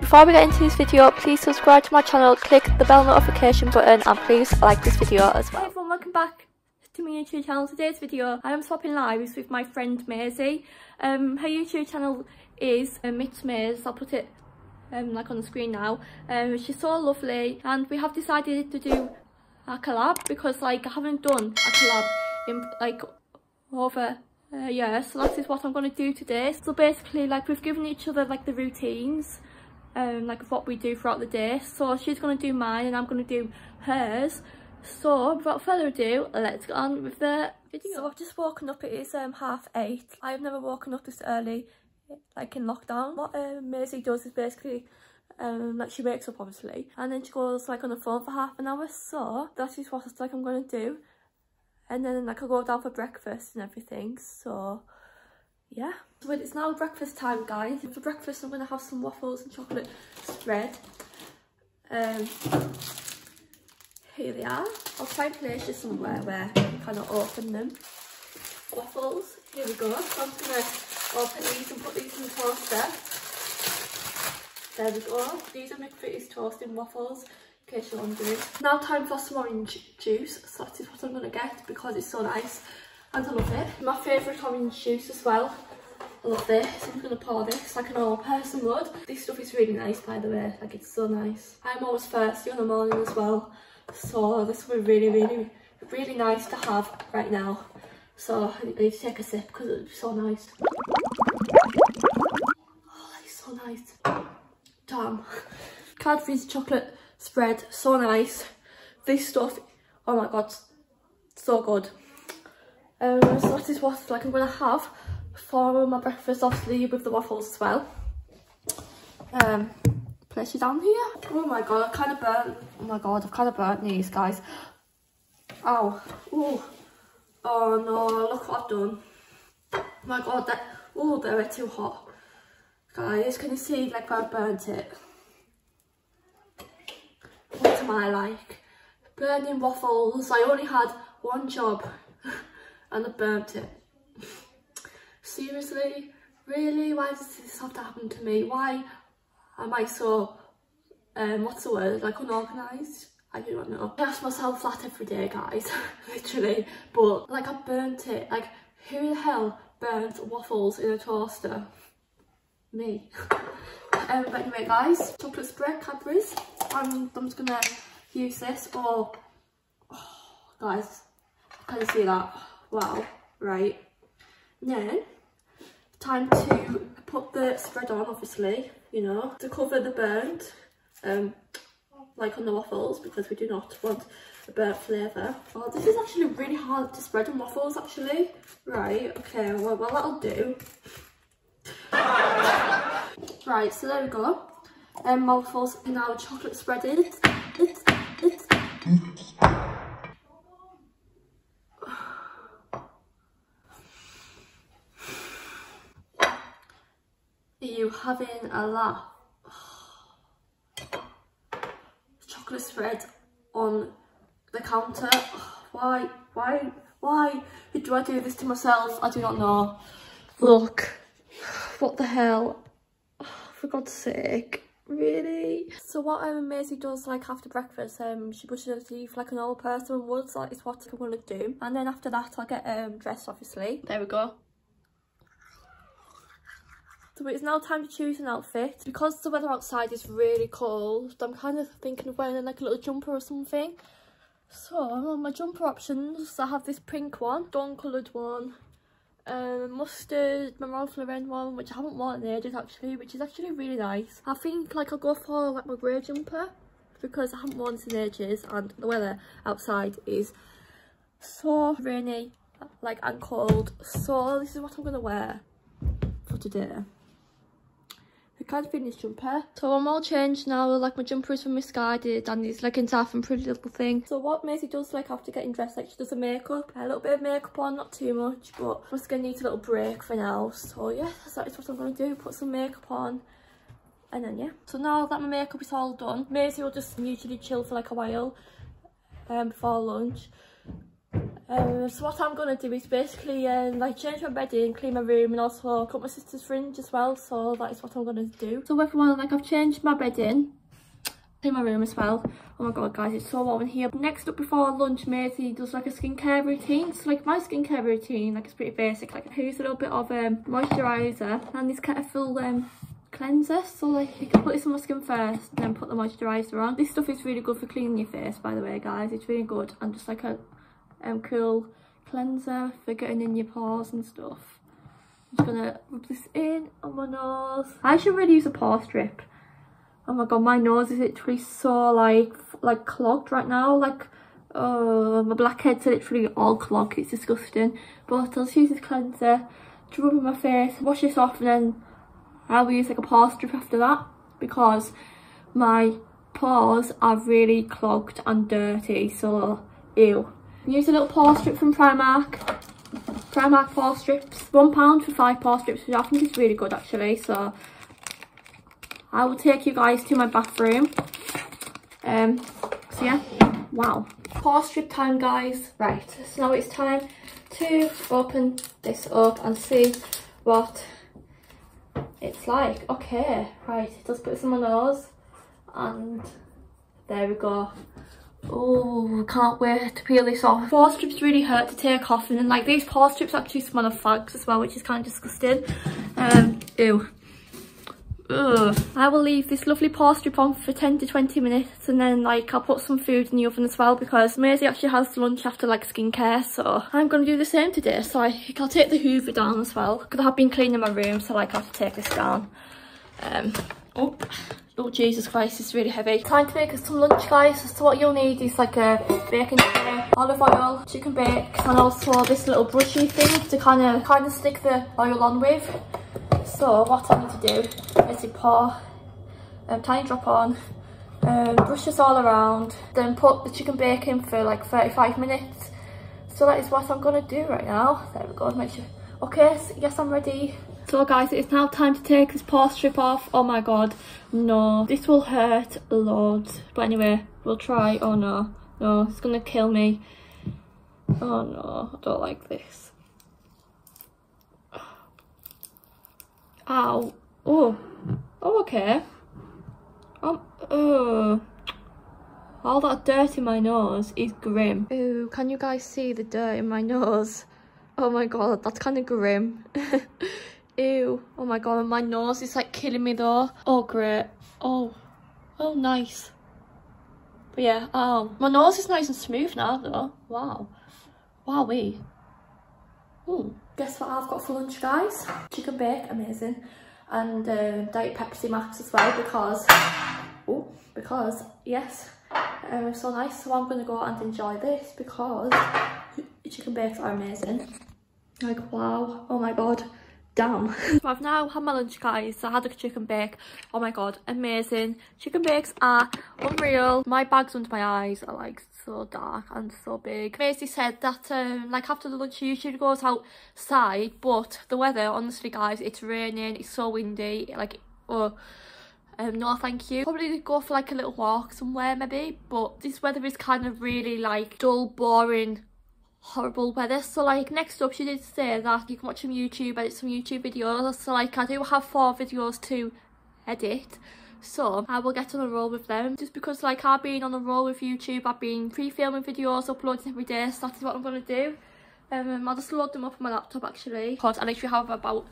Before we get into this video, please subscribe to my channel, click the bell notification button, and please like this video as well. Hey everyone, welcome back to my YouTube channel. Today's video, I am swapping lives with my friend Maisie. Her YouTube channel is Miss Maisie. I'll put it like on the screen now. She's so lovely, and we have decided to do a collab because like I haven't done a collab in like over a year, so that is what I'm going to do today. So basically, like, we've given each other like the routines like of what we do throughout the day. So she's going to do mine and I'm going to do hers. So without further ado, let's get on with the video. So I've just woken up. It is 8:30. I have never woken up this early like in lockdown. What Maisie does is basically like she wakes up obviously, and then she goes like on the phone for half an hour. So that is what it's like I'm going to do. And then like I'll go down for breakfast and everything, so yeah. So it's now breakfast time, guys. For breakfast I'm going to have some waffles and chocolate spread. Here they are. I'll try and place this somewhere where you cannot open them. Waffles, here we go. So I'm going to open these and put these in the toaster. There we go. These are McFitties toasting waffles, in case you're wondering. Now time for some orange juice, so that is what I'm going to get because it's so nice and I love it. My favourite orange juice as well. I love this. I'm going to pour this like an old person would. This stuff is really nice, by the way, like it's so nice. I'm always thirsty in the morning as well, so this will be really nice to have right now. So I need to take a sip because it'll be so nice. Oh, that is so nice. Damn. Cadbury's chocolate spread, so nice. This stuff, oh my god, so good. So that is what like I'm gonna have for my breakfast, obviously with the waffles as well. Place you down here. Oh my god, I kind of burnt. Oh my god, I've kind of burnt these, guys. Ow. Ooh. Oh no, look what I've done. Oh my god, that. Oh, they were too hot, guys. Can you see like where I burnt it? What am I like? Burning waffles. I only had one job and I burnt it. Seriously? Really? Why does this have to happen to me? Why am I so, what's the word, like unorganised? I do not know. I ask myself that every day, guys, literally. But like I burnt it. Like who the hell burnt waffles in a toaster? Me. But anyway, guys, chocolate spread, Cadbury's. I'm just gonna use this. Oh guys, can you see that? Wow. Right, then time to put the spread on, obviously, you know, to cover the burnt like on the waffles, because we do not want a burnt flavour. Oh, this is actually really hard to spread on waffles, actually. Right, okay, well that'll do. Right, so there we go. Mouthfuls in our chocolate spread. Are you having a laugh? Chocolate spread on the counter. Why do I do this to myself? I do not know. Look, what the hell? Oh, for God's sake. Really? So what Maisie does like after breakfast, she brushes her teeth like an old person would. So that is what I'm gonna do. And then after that I'll get dressed, obviously. There we go. So it's now time to choose an outfit. Because the weather outside is really cold, I'm kind of thinking of wearing like a little jumper or something. So on my jumper options, I have this pink one, dawn coloured one, mustard, my Ralph Lauren one, which I haven't worn in ages actually, which is actually really nice. I think like I'll go for like my grey jumper because I haven't worn it in ages, and the weather outside is so rainy like and cold, so this is what I'm gonna wear for today. I can't finish jumper. So I'm all changed now, like my jumper is from Misguided and these leggings are from Pretty Little Thing. So what Maisie does like after getting dressed, like she does her makeup, a little bit of makeup on, not too much, but I'm just going to need a little break for now. So yeah, that is what I'm going to do, put some makeup on and then yeah. So now that my makeup is all done, Maisie will just usually chill for like a while before lunch. So what I'm gonna do is basically like change my bedding, clean my room, and also cut my sister's fringe as well. So that is what I'm gonna do. So everyone, like, I've changed my bedding, clean my room as well. Oh my god, guys, it's so warm in here. Next up before lunch, Maisie does like a skincare routine. So like my skincare routine, like, it's pretty basic. Like, I use a little bit of moisturizer and this kind of full cleanser. So like, you can put this on my skin first, then put the moisturizer on. This stuff is really good for cleaning your face, by the way, guys. It's really good, and just like a cool cleanser for getting in your pores and stuff. I'm just gonna rub this in on my nose. I should really use a pore strip. Oh my god, my nose is literally so like clogged right now. Like, oh, my blackheads are literally all clogged. It's disgusting. But I'll just use this cleanser to rub on my face, wash this off, and then I will use like a pore strip after that, because my pores are really clogged and dirty. So ew. Use a little pore strip from Primark. Primark pore strips, £1 for 5 pore strips, which I think is really good actually. So I will take you guys to my bathroom. So yeah, wow. Pore strip time, guys. Right, so now it's time to open this up and see what it's like. Okay, right, let's put this on my nose, and there we go. Oh, I can't wait to peel this off. Pore strips really hurt to take off, and then like these pore strips actually smell of fags as well, which is kind of disgusting. Ew. Ugh. I will leave this lovely pore strip on for 10 to 20 minutes, and then like I'll put some food in the oven as well, because Maisie actually has lunch after like skincare, so I'm gonna do the same today. So I'll take the Hoover down as well, because I have been cleaning my room, so like I have to take this down. Oh Jesus Christ, it's really heavy. Time to make us some lunch, guys. So what you'll need is like a baking tray, olive oil, chicken bakes, and also this little brushy thing to kind of stick the oil on with. So what I need to do is to pour a tiny drop on, brush this all around, then put the chicken bake in for like 35 minutes. So that is what I'm gonna do right now. There we go, make sure. Okay, so yes, I'm ready. So guys, it's now time to take this pore strip off. Oh my god, no. This will hurt loads. But anyway, we'll try. Oh no, no, it's gonna kill me. Oh no, I don't like this. Ow. Oh. Oh, okay. Oh. All that dirt in my nose is grim. Ooh, can you guys see the dirt in my nose? Oh my god, that's kind of grim. Ew. Oh my god, my nose is like killing me though. Oh great. Oh. Oh nice. But yeah, oh. My nose is nice and smooth now though. Wow. Wowee. Ooh. Guess what I've got for lunch, guys? Chicken bake, amazing. And Diet Pepsi Max as well, because yes. So nice. So I'm gonna go and enjoy this, because chicken bakes are amazing. Like wow. Oh my god. Damn. So I've now had my lunch, guys. So I had a chicken bake. Oh my god, amazing. Chicken bakes are unreal. My bags under my eyes are like so dark and so big. Maisie said that like after the lunch she usually goes outside, but the weather, honestly guys, it's raining, it's so windy, like oh no thank you. Probably go for like a little walk somewhere maybe, but this weather is kind of really like dull, boring, horrible weather. So like next up she did say that you can watch some YouTube, edit some YouTube videos. So like I do have 4 videos to edit, so I will get on a roll with them, just because like I've been on a roll with YouTube. I've been pre-filming videos, uploading every day, so that is what I'm gonna do. I'll just load them up on my laptop actually, because I literally have about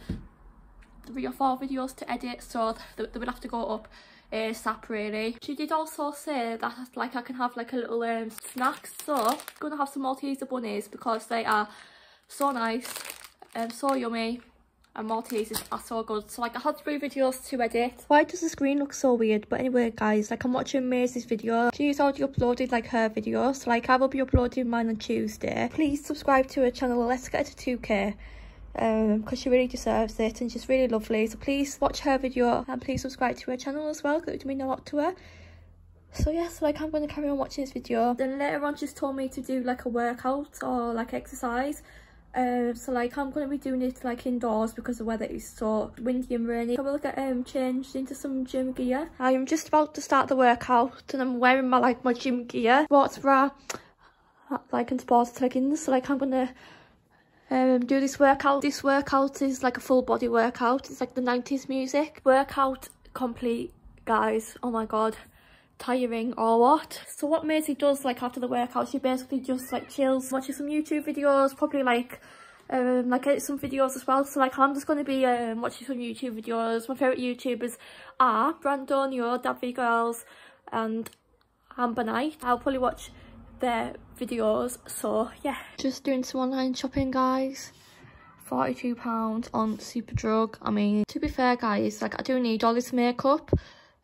3 or 4 videos to edit, so they would have to go up ASAP really. She did also say that like I can have like a little snack, so I'm gonna have some Malteser bunnies, because they are so nice and so yummy, and Maltesers are so good. So like I had 3 videos to edit. Why does the screen look so weird? But anyway guys, like I'm watching Maisie's video. She's already uploaded like her videos, so like I will be uploading mine on Tuesday. Please subscribe to her channel, let's get her to 2k. Because she really deserves it, and she's really lovely, so please watch her video and please subscribe to her channel as well, because it would mean a lot to her. So yes, yeah, so like I'm going to carry on watching this video. Then later on she's told me to do like a workout or like exercise. So like I'm going to be doing it like indoors, because the weather is so windy and rainy. I will get changed into some gym gear. I am just about to start the workout, and I'm wearing my gym gear, sports bra like in sports leggings. Like I'm gonna do this workout. This workout is like a full body workout. It's like the 90s music. Workout complete, guys. Oh my god. Tiring or what? So what Maisie does like after the workout, she basically just like chills, watches some YouTube videos, probably like edit some videos as well. So like I'm just going to be watching some YouTube videos. My favourite YouTubers are Brandon, Dabby Girls and Amber Knight. I'll probably watch their videos, so yeah. Just doing some online shopping, guys. £42 on Super Drug. I mean, to be fair, guys, like I do need all this makeup,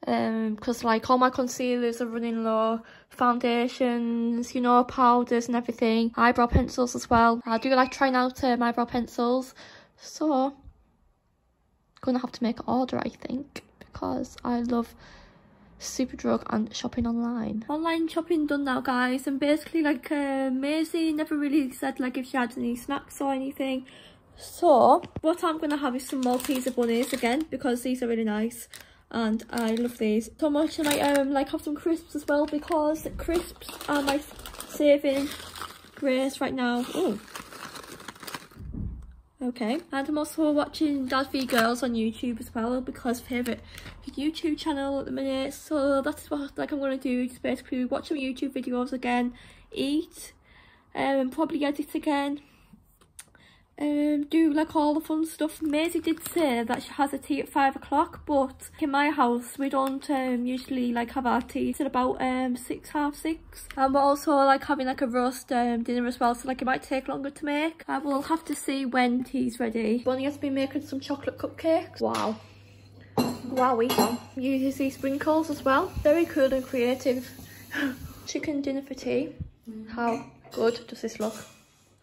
because like all my concealers are running low, foundations, you know, powders and everything, eyebrow pencils as well. I do like trying out my eyebrow pencils, so gonna have to make an order, I think, because I love Superdrug and shopping online. Online shopping done now, guys, and basically like Maisie never really said like if she had any snacks or anything, so what I'm gonna have is some Malteser bunnies again, because these are really nice and I love these so much. And I like have some crisps as well, because crisps are my saving grace right now. Ooh. Okay, and I'm also watching Dad V Girls on YouTube as well, because favourite YouTube channel at the minute. So that's what like I'm gonna do, just basically watch some YouTube videos again, eat, and probably edit again. Do like all the fun stuff. Maisie did say that she has a tea at 5 o'clock, but in my house we don't usually like have our tea till about 6, half 6, and we're also like having like a roast dinner as well, so like it might take longer to make. I will have to see when tea's ready. Bonnie has been making some chocolate cupcakes. Wow, wowie. Uses these sprinkles as well. Very cool and creative. Chicken dinner for tea. How good does this look?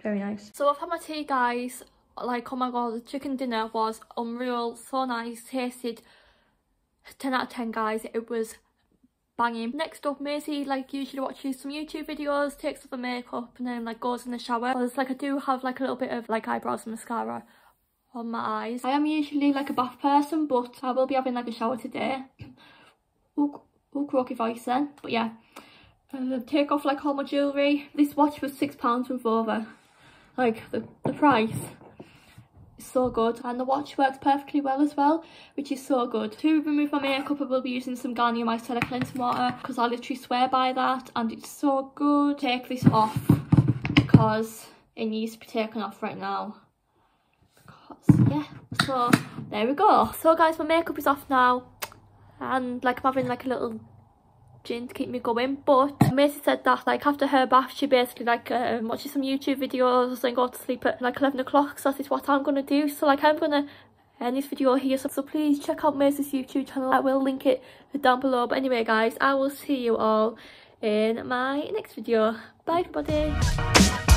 Very nice. So I've had my tea, guys. Like, oh my god, the chicken dinner was unreal. So nice. Tasted 10 out of 10, guys. It was banging. Next up, Maisie like usually watches some YouTube videos, takes off her makeup and then like goes in the shower. Well, it's like I do have like a little bit of like eyebrows and mascara on my eyes. I am usually like a bath person, but I will be having like a shower today. Ooh, croaky voice then. But yeah, take off like all my jewellery. This watch was £6 from Vova. Like the price is so good, and the watch works perfectly well as well, which is so good. To remove my makeup, I will be using some Garnier micellar cleansing water, because I literally swear by that and it's so good. Take this off because it needs to be taken off right now, because yeah. So there we go. So guys, my makeup is off now, and like I'm having like a little to keep me going. But Maisie said that like after her bath she basically like watches some YouTube videos and go to sleep at like 11 o'clock, so that is what I'm gonna do. So like I'm gonna end this video here, so please check out Maisie's YouTube channel. I will link it down below. But anyway, guys, I will see you all in my next video. Bye everybody.